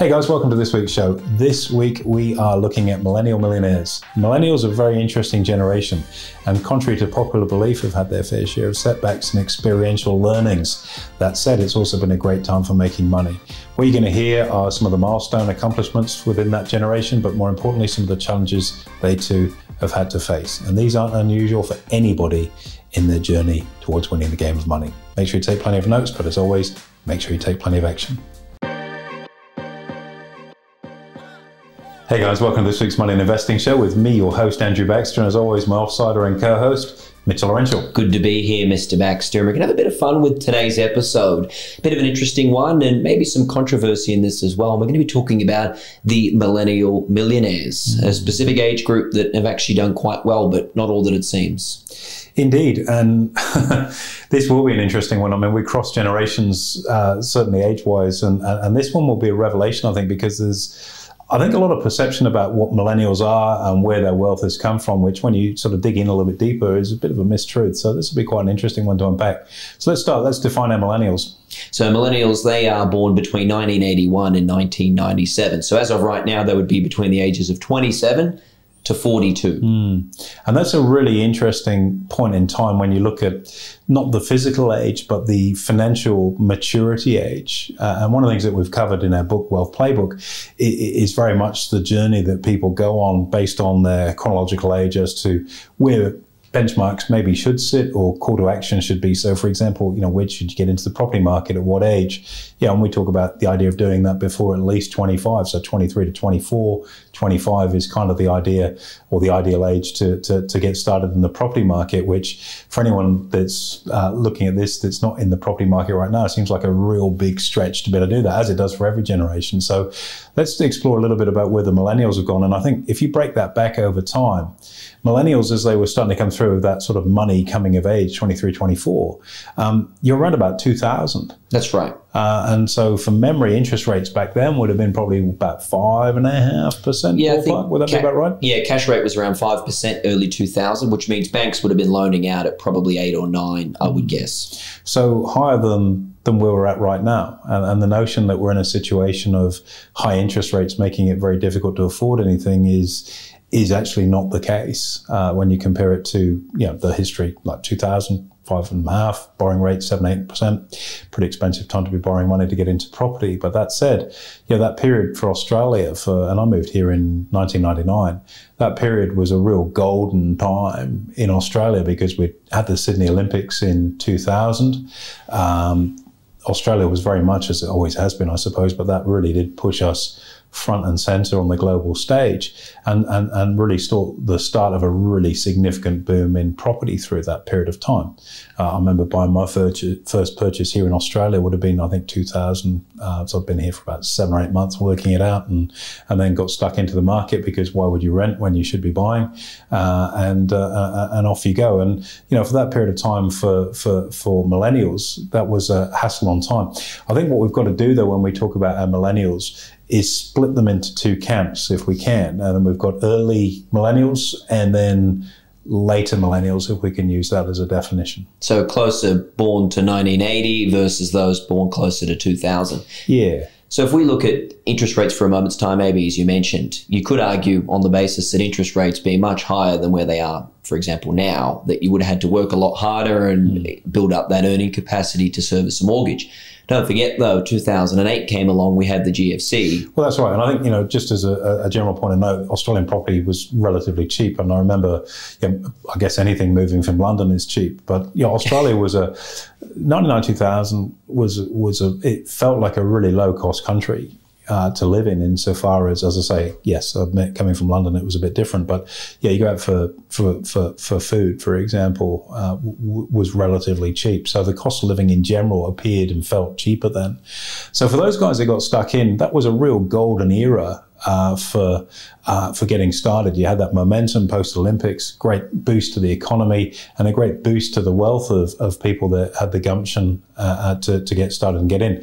Hey guys, welcome to this week's show. This week we are looking at millennial millionaires. Millennials are a very interesting generation and contrary to popular belief have had their fair share of setbacks and experiential learnings. That said, it's also been a great time for making money. What you're going to hear are some of the milestone accomplishments within that generation, but more importantly, some of the challenges they too have had to face. And these aren't unusual for anybody in their journey towards winning the game of money. Make sure you take plenty of notes, but as always, make sure you take plenty of action. Hey guys, welcome to this week's Money and Investing Show with me, your host, Andrew Baxter, and as always, my offsider and co-host, Mitchell Olarenshaw. Good to be here, Mr. Baxter. We're going to have a bit of fun with today's episode. A bit of an interesting one and maybe some controversy in this as well. We're going to be talking about the millennial millionaires, a specific age group that have actually done quite well, but not all that it seems. Indeed, and this will be an interesting one. I mean, we cross generations, certainly age-wise, and this one will be a revelation, I think, because I think a lot of perception about what millennials are and where their wealth has come from, which when you sort of dig in a little bit deeper is a bit of a mistruth. So this will be quite an interesting one to unpack. So let's start. Let's define our millennials. So millennials, they are born between 1981 and 1997. So as of right now, they would be between the ages of 27 to 42. And that's a really interesting point in time when you look at not the physical age, but the financial maturity age. And one of the things that we've covered in our book, Wealth Playbook, is very much the journey that people go on based on their chronological age as to where benchmarks maybe should sit or call to action should be. So for example, you know, when should you get into the property market at what age? Yeah, and we talk about the idea of doing that before at least 25. So 23 to 24, 25 is kind of the idea or the ideal age to get started in the property market, which for anyone that's looking at this, that's not in the property market right now, seems like a real big stretch to be able to do that, as it does for every generation. So let's explore a little bit about where the millennials have gone. And I think if you break that back over time, millennials, as they were starting to come through with that sort of money coming of age, 23, 24, you're around about 2000. That's right. And so from memory, interest rates back then would have been probably about 5.5%. Yeah, I think would that be about right? Yeah, cash rate was around 5% early 2000, which means banks would have been loaning out at probably 8 or 9, I would guess. So higher than where we're at right now. And the notion that we're in a situation of high interest rates making it very difficult to afford anything is actually not the case when you compare it to, you know, the history, like 2000, 5.5%, borrowing rate 7-8%, pretty expensive time to be borrowing money to get into property. But that said, you know, that period for Australia, and I moved here in 1999, that period was a real golden time in Australia because we had the Sydney Olympics in 2000. Australia was very much, as it always has been, I suppose, but that really did push us front and center on the global stage and really the start of a really significant boom in property through that period of time. I remember buying my first purchase here in Australia would have been, I think, 2000. So I've been here for about 7 or 8 months working it out and then got stuck into the market because why would you rent when you should be buying? And off you go. And, you know, for that period of time for millennials, that was a hassle on time. I think what we've got to do, though, when we talk about our millennials is split them into two camps if we can. And then we've got early millennials and then later millennials, if we can use that as a definition. So closer born to 1980 versus those born closer to 2000. Yeah. So if we look at interest rates for a moment's time, maybe as you mentioned, you could argue on the basis that interest rates being much higher than where they are, for example, now, that you would have had to work a lot harder and build up that earning capacity to service a mortgage. Don't forget, though, 2008 came along, we had the GFC. Well, that's right. And I think, you know, just as a general point of note, Australian property was relatively cheap. And I remember, you know, I guess anything moving from London is cheap. But, you know, Australia was 1999-2000 it felt like a really low-cost country to live in, insofar as I say, yes, I admit coming from London, it was a bit different, but yeah, you go out for food, for example, was relatively cheap. So the cost of living in general appeared and felt cheaper then. So for those guys that got stuck in, that was a real golden era for getting started. You had that momentum post-Olympics, great boost to the economy and a great boost to the wealth of people that had the gumption to get started and get in.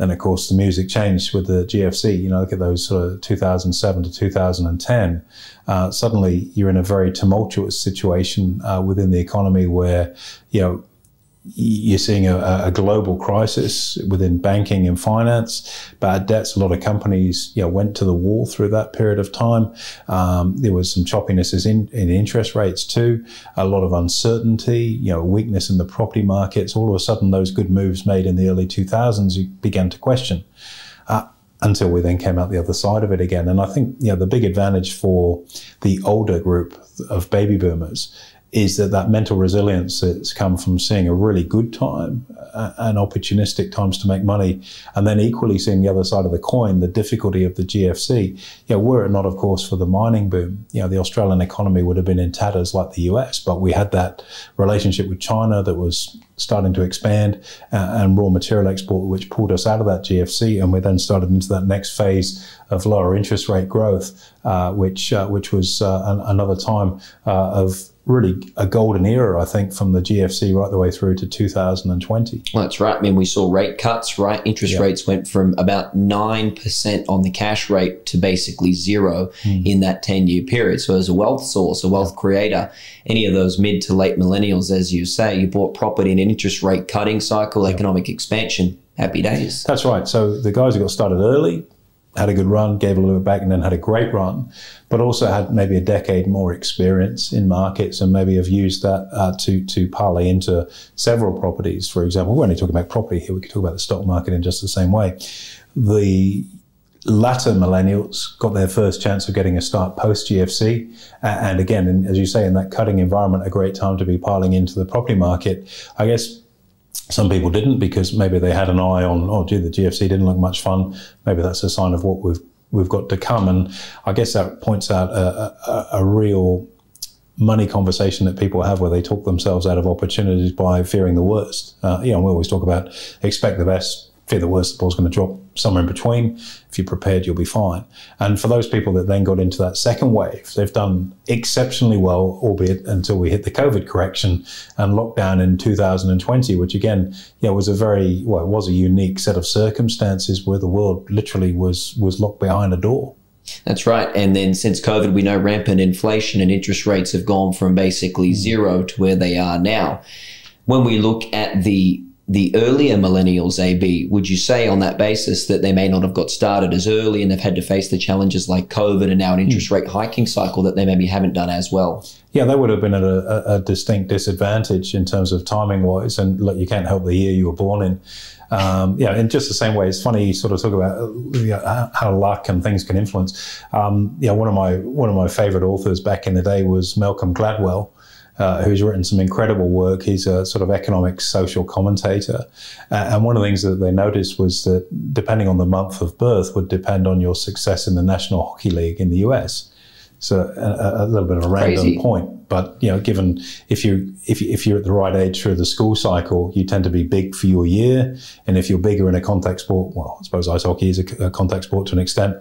And of course, the music changed with the GFC. You know, look at those sort of 2007 to 2010. Suddenly, you're in a very tumultuous situation within the economy where, you know, you're seeing a global crisis within banking and finance, bad debts. A lot of companies, you know, went to the wall through that period of time. There was some choppiness in interest rates too, a lot of uncertainty, you know, weakness in the property markets. All of a sudden, those good moves made in the early 2000s, you began to question until we then came out the other side of it again. And I think, you know, the big advantage for the older group of baby boomers is that that mental resilience that's come from seeing a really good time and opportunistic times to make money, and then equally seeing the other side of the coin, the difficulty of the GFC. You know, were it not, of course, for the mining boom, you know, the Australian economy would have been in tatters like the US, but we had that relationship with China that was starting to expand, and raw material export, which pulled us out of that GFC, and we then started into that next phase of lower interest rate growth, which was another time of really a golden era, I think, from the GFC right the way through to 2020. Well, that's right. I mean, we saw rate cuts, right? Interest rates went from about 9% on the cash rate to basically zero in that 10-year period. So as a wealth source, a wealth creator, any of those mid to late millennials, as you say, you bought property in an interest rate cutting cycle, economic expansion, happy days. That's right. So the guys who got started early had a good run, gave a little bit back, and then had a great run, but also had maybe a decade more experience in markets and maybe have used that to parlay into several properties. For example, we're only talking about property here. We could talk about the stock market in just the same way. The latter millennials got their first chance of getting a start post GFC. And again, as you say, in that cutting environment, a great time to be piling into the property market. I guess some people didn't, because maybe they had an eye on, oh, gee, the GFC didn't look much fun. Maybe that's a sign of what we've got to come. And I guess that points out a real money conversation that people have, where they talk themselves out of opportunities by fearing the worst. You know, we always talk about expect the best, fear the worst, the ball's going to drop somewhere in between. If you're prepared, you'll be fine. And for those people that then got into that second wave, they've done exceptionally well, albeit until we hit the COVID correction and lockdown in 2020, which again, you know, was a very, well, it was a unique set of circumstances where the world literally was locked behind a door. That's right. And then since COVID, we know rampant inflation and interest rates have gone from basically zero to where they are now. When we look at the earlier millennials, AB, would you say on that basis that they may not have got started as early and they've had to face the challenges like COVID and now an interest rate hiking cycle that they maybe haven't done as well? Yeah, they would have been at a distinct disadvantage in terms of timing-wise. And look, you can't help the year you were born in. Yeah, in just the same way, it's funny you sort of talk about, you know, how luck and things can influence. Yeah, one of my favorite authors back in the day was Malcolm Gladwell, who's written some incredible work. He's a sort of economic social commentator. And one of the things that they noticed was that depending on the month of birth would depend on your success in the National Hockey League in the US. So a little bit of a random point, but, you know, given if you're at the right age through the school cycle, you tend to be big for your year. And if you're bigger in a contact sport, well, I suppose ice hockey is a contact sport to an extent,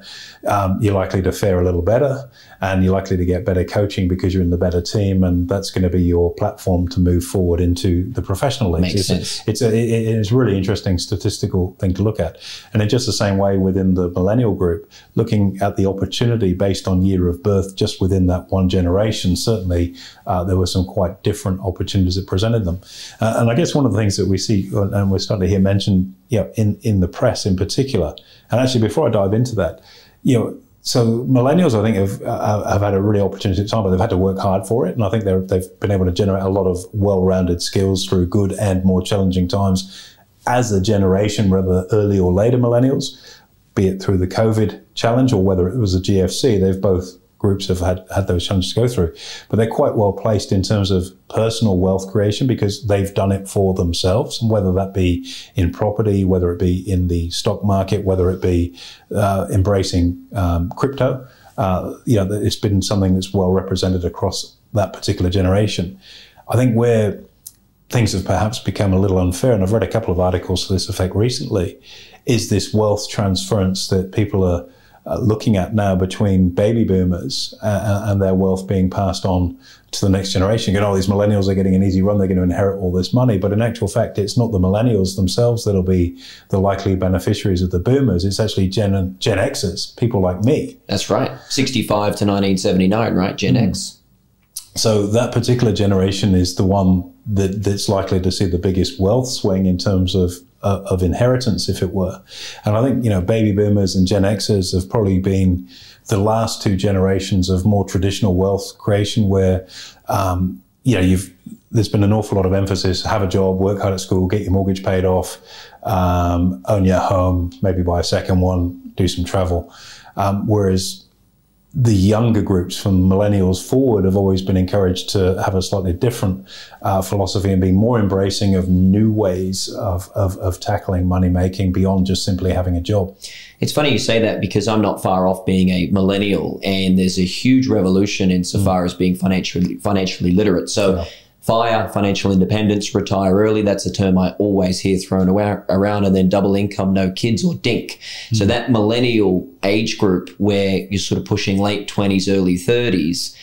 you're likely to fare a little better, and you're likely to get better coaching because you're in the better team, and that's going to be your platform to move forward into the professional leagues. It's a really interesting statistical thing to look at. And in just the same way within the millennial group, looking at the opportunity based on year of birth, just within that one generation, certainly there were some quite different opportunities that presented them. And I guess one of the things that we see, and we're starting to hear mentioned, you know, in the press in particular, and actually before I dive into that, you know, so millennials, I think, have had a really opportunistic time, but they've had to work hard for it. And I think they've been able to generate a lot of well-rounded skills through good and more challenging times as a generation, whether early or later millennials, be it through the COVID challenge or whether it was a GFC, they've both groups have had those challenges to go through, but they're quite well placed in terms of personal wealth creation because they've done it for themselves, and whether that be in property, whether it be in the stock market, whether it be embracing crypto, you know, it's been something that's well represented across that particular generation. I think where things have perhaps become a little unfair, and I've read a couple of articles to this effect recently, is this wealth transference that people are looking at now between baby boomers and their wealth being passed on to the next generation. You know, these millennials are getting an easy run, they're going to inherit all this money. But in actual fact, it's not the millennials themselves that'll be the likely beneficiaries of the boomers. It's actually Gen Xers, people like me. That's right. 65 to 1979, right? Gen X. So that particular generation is the one that's likely to see the biggest wealth swing in terms of inheritance, if it were. And I think, you know, baby boomers and Gen Xers have probably been the last two generations of more traditional wealth creation, where, you know, there's been an awful lot of emphasis: have a job, work hard at school, get your mortgage paid off, own your home, maybe buy a second one, do some travel. Whereas the younger groups from millennials forward have always been encouraged to have a slightly different philosophy and be more embracing of new ways of tackling money making beyond just simply having a job. It's funny you say that, because I'm not far off being a millennial, and there's a huge revolution insofar as being financially literate. So FIRE, financial independence, retire early — that's a term I always hear thrown around — and then double income, no kids, or DINK. So that millennial age group, where you're sort of pushing late 20s, early 30s,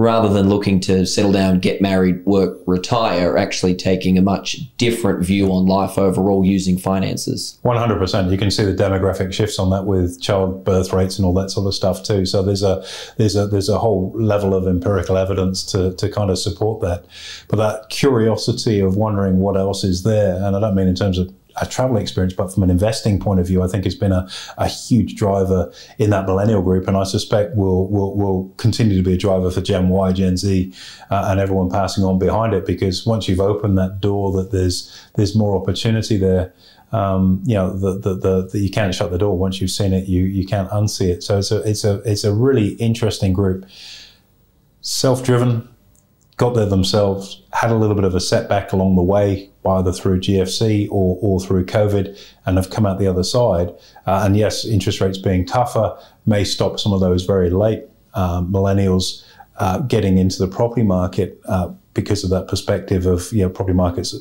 rather than looking to settle down, get married, work, retire, actually taking a much different view on life overall using finances. 100%. You can see the demographic shifts on that with child birth rates and all that sort of stuff too. So there's a whole level of empirical evidence to kind of support that. But that curiosity of wondering what else is there, and I don't mean in terms of a travel experience, but from an investing point of view, I think it's been a huge driver in that millennial group, and I suspect will continue to be a driver for Gen Y, Gen Z, and everyone passing on behind it. Because once you've opened that door, that there's more opportunity there. You know, you can't shut the door. Once you've seen it, you can't unsee it. So it's a really interesting group. Self-driven, got there themselves, had a little bit of a setback along the way, either through GFC or through COVID, and have come out the other side. And yes, interest rates being tougher may stop some of those very late millennials getting into the property market because of that perspective of, you know, property markets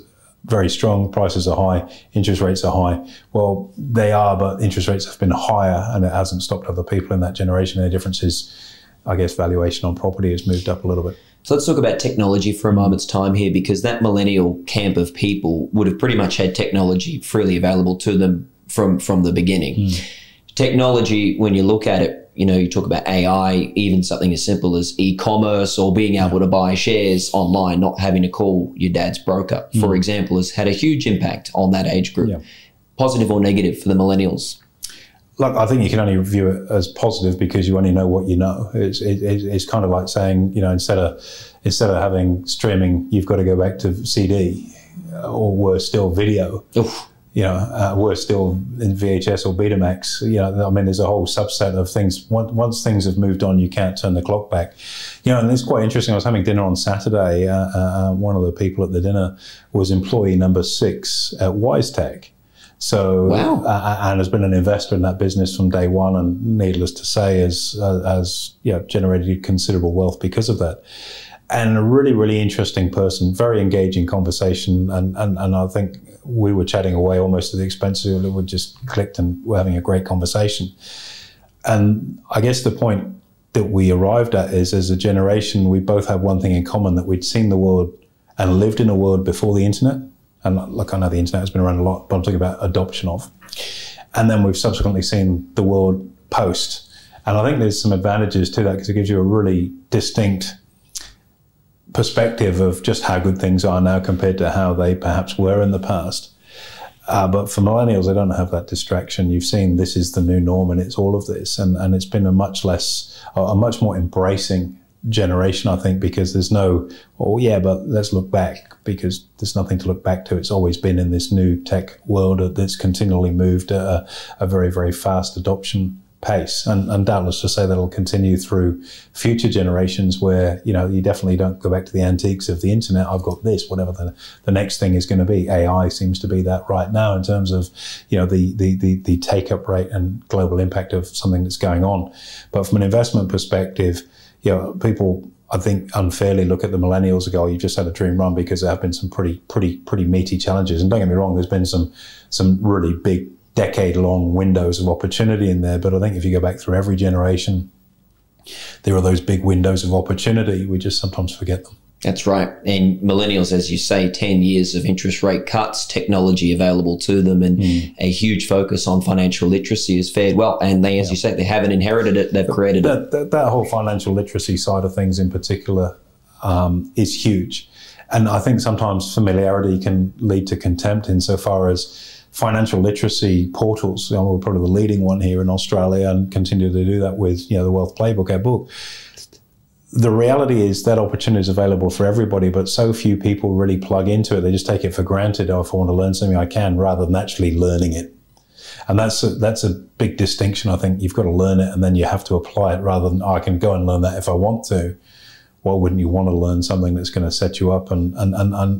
very strong, prices are high, interest rates are high. Well, they are, but interest rates have been higher, and it hasn't stopped other people in that generation. Their difference is, I guess, valuation on property has moved up a little bit. So let's talk about technology for a moment's time here, because that millennial camp of people would have pretty much had technology freely available to them from the beginning. Technology, when you look at it, you know, you talk about AI, even something as simple as e-commerce or being able to buy shares online, not having to call your dad's broker, for example, has had a huge impact on that age group. Positive or negative for the millennials? Look, I think you can only view it as positive because you only know what you know. It's kind of like saying, you know, instead of having streaming, you've got to go back to CD, or worse still, video. You know, worse still, in VHS or Betamax. You know, I mean, there's a whole subset of things. Once things have moved on, you can't turn the clock back. You know, and it's quite interesting. I was having dinner on Saturday. One of the people at the dinner was employee number 6 at WiseTech. So, and has been an investor in that business from day one, and needless to say, has you know, generated considerable wealth because of that. And a really, really interesting person, very engaging conversation, and I think we were chatting away almost at the expense of it. We just clicked and we're having a great conversation. And I guess the point that we arrived at is, as a generation, we both had one thing in common: that we'd seen the world and lived in a world before the internet. And look, I know the internet has been around a lot, but I'm talking about adoption of. And then we've subsequently seen the world post. And I think there's some advantages to that, because it gives you a really distinct perspective of just how good things are now compared to how they perhaps were in the past. But for millennials, they don't have that distraction. You've seen this is the new norm, and it's all of this. And it's been a much more embracing generation, I think, because there's no, oh yeah, but let's look back, because there's nothing to look back to. It's always been in this new tech world that's continually moved at a very, very fast adoption pace. And doubtless to say that'll continue through future generations, where, you know, you definitely don't go back to the antiques of the internet. I've got this, whatever the next thing is going to be. AI seems to be that right now, in terms of, you know, the take-up rate and global impact of something that's going on. But from an investment perspective, you know, people, I think, unfairly look at the millennials and go, oh, you've just had a dream run, because there have been some pretty meaty challenges. And don't get me wrong, there's been some really big decade-long windows of opportunity in there. But I think if you go back through every generation, there are those big windows of opportunity. We just sometimes forget them. That's right. And millennials, as you say, 10 years of interest rate cuts, technology available to them, and a huge focus on financial literacy has fared well. And they, as you say, they haven't inherited it, they've created it. That whole financial literacy side of things in particular is huge. And I think sometimes familiarity can lead to contempt insofar as financial literacy portals, you know, we're probably the leading one here in Australia and continue to do that with, you know, the Wealth Playbook, our book. The reality is that opportunity is available for everybody, but so few people really plug into it. They just take it for granted. Oh, if I want to learn something, I can, rather than actually learning it. And that's a big distinction. I think you've got to learn it and then you have to apply it, rather than, oh, I can go and learn that if I want to. Why wouldn't you want to learn something that's going to set you up? And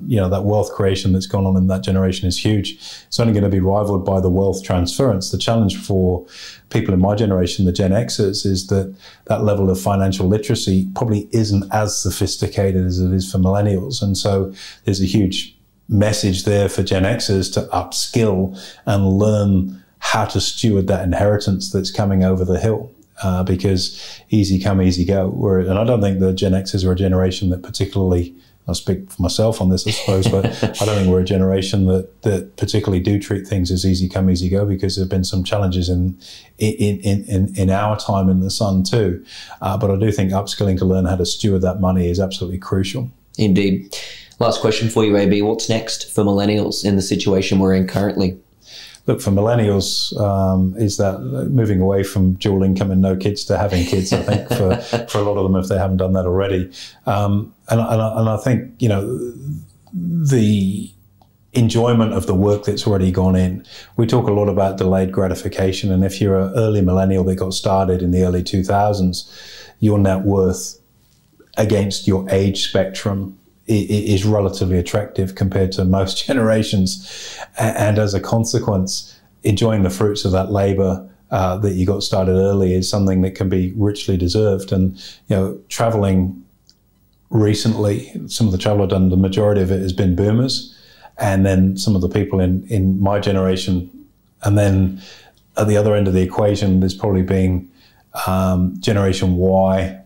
you know, that wealth creation that's gone on in that generation is huge. It's only going to be rivaled by the wealth transference. The challenge for people in my generation, the Gen Xers, is that that level of financial literacy probably isn't as sophisticated as it is for millennials. And so there's a huge message there for Gen Xers to upskill and learn how to steward that inheritance that's coming over the hill. Because easy come, easy go. And I don't think the Gen Xers are a generation that particularly, I'll speak for myself on this, I suppose, but I don't think we're a generation that particularly do treat things as easy come, easy go, because there have been some challenges in our time in the sun too. But I do think upskilling to learn how to steward that money is absolutely crucial. Indeed. Last question for you, AB. What's next for millennials in the situation we're in currently? Look, for millennials, is that moving away from dual income and no kids to having kids, I think, for a lot of them, if they haven't done that already. And I think, you know, the enjoyment of the work that's already gone in. We talk a lot about delayed gratification. And if you're an early millennial that got started in the early 2000s, your net worth against your age spectrum is relatively attractive compared to most generations. And as a consequence, enjoying the fruits of that labor that you got started early is something that can be richly deserved. And, you know, traveling recently, some of the travel I've done, the majority of it has been boomers. And then some of the people in my generation. And then at the other end of the equation, there's probably been Generation Y,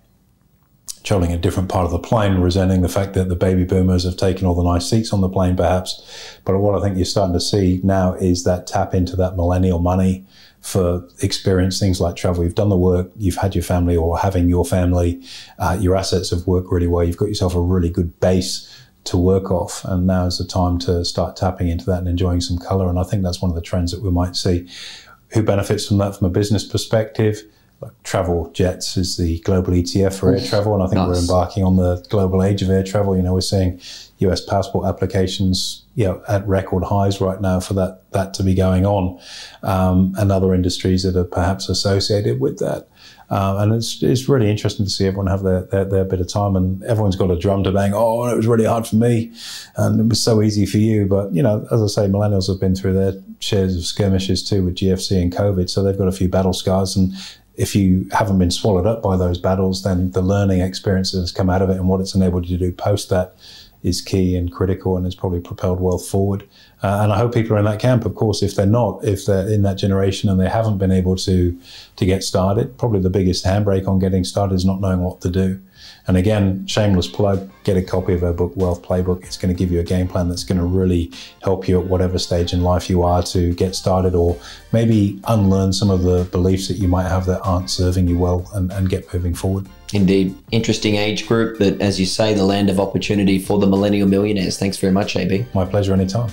traveling a different part of the plane, resenting the fact that the baby boomers have taken all the nice seats on the plane, perhaps. But what I think you're starting to see now is that tap into that millennial money for experience, things like travel. You've done the work, you've had your family or having your family, your assets have worked really well. You've got yourself a really good base to work off. And now is the time to start tapping into that and enjoying some color. And I think that's one of the trends that we might see. Who benefits from that from a business perspective? Like travel jets is the global ETF for air travel, and I think nice. We're embarking on the global age of air travel. You know, we're seeing US passport applications, you know, at record highs right now for that to be going on, and other industries that are perhaps associated with that. And it's really interesting to see everyone have their bit of time, and everyone's got a drum to bang. Oh, it was really hard for me, and it was so easy for you. But, you know, as I say, millennials have been through their shares of skirmishes too with GFC and COVID, so they've got a few battle scars. And if you haven't been swallowed up by those battles, then the learning experience that's come out of it and what it's enabled you to do post that is key and critical, and has probably propelled wealth forward. And I hope people are in that camp. Of course, if they're not, if they're in that generation and they haven't been able to get started, probably the biggest handbrake on getting started is not knowing what to do. And again, shameless plug, get a copy of our book, Wealth Playbook. It's going to give you a game plan that's going to really help you at whatever stage in life you are to get started, or maybe unlearn some of the beliefs that you might have that aren't serving you well, and get moving forward. Indeed. Interesting age group, but as you say, the land of opportunity for the millennial millionaires. Thanks very much, AB. My pleasure, anytime.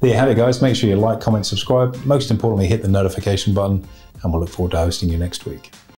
There you have it, guys. Make sure you like, comment, subscribe. Most importantly, hit the notification button, and we'll look forward to hosting you next week.